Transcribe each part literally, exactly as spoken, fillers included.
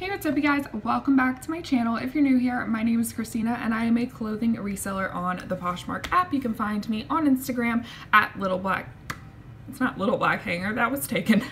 Hey, what's up you guys, welcome back to my channel. If you're new here, my name is Christina and I am a clothing reseller on the Poshmark app. You can find me on Instagram at little black. It's not little black hanger, that was taken.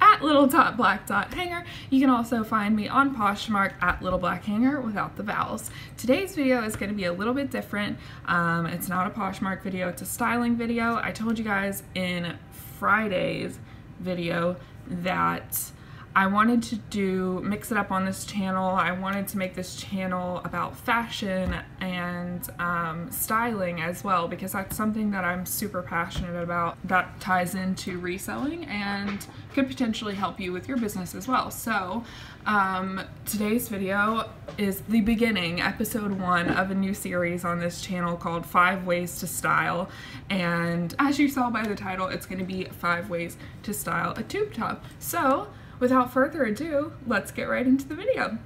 At little dot black dot hanger. You can also find me on Poshmark at little black hanger without the vowels. Today's video is going to be a little bit different. Um, it's not a Poshmark video, it's a styling video. I told you guys in Friday's video that I wanted to do mix it up on this channel. I wanted to make this channel about fashion and um, styling as well, because that's something that I'm super passionate about that ties into reselling and could potentially help you with your business as well. So um, today's video is the beginning, episode one of a new series on this channel called Five Ways to Style, and as you saw by the title, it's going to be five ways to style a tube top. So without further ado, let's get right into the video.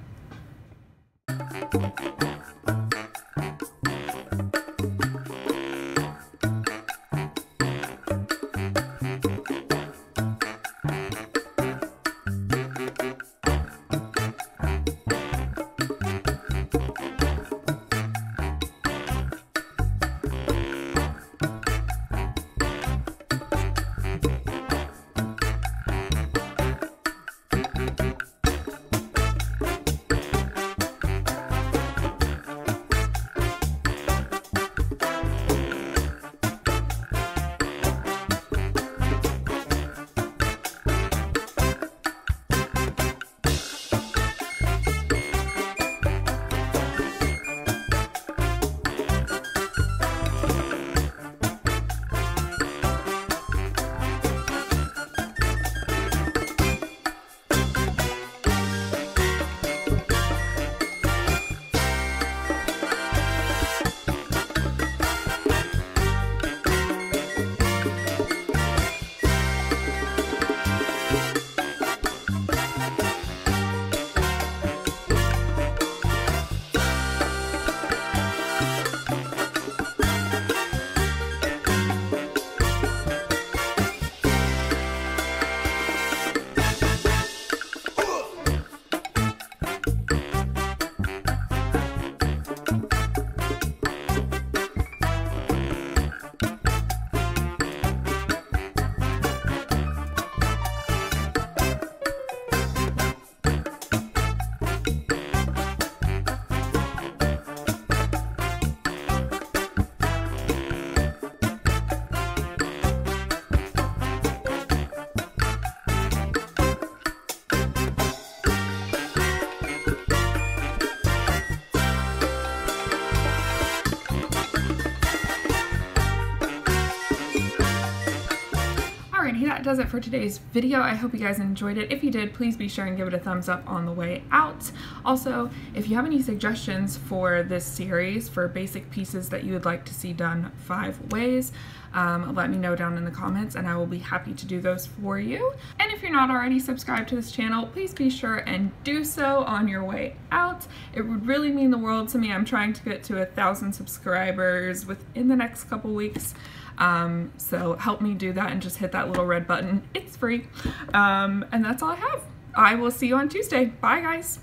That does it for today's video. I hope you guys enjoyed it. If you did, please be sure and give it a thumbs up on the way out. Also, if you have any suggestions for this series, for basic pieces that you would like to see done five ways, um, let me know down in the comments and I will be happy to do those for you. And if you're not already subscribed to this channel, please be sure and do so on your way out. It would really mean the world to me. I'm trying to get to a thousand subscribers within the next couple weeks. Um, so help me do that and just hit that little red button. It's free. Um, and that's all I have. I will see you on Tuesday. Bye guys.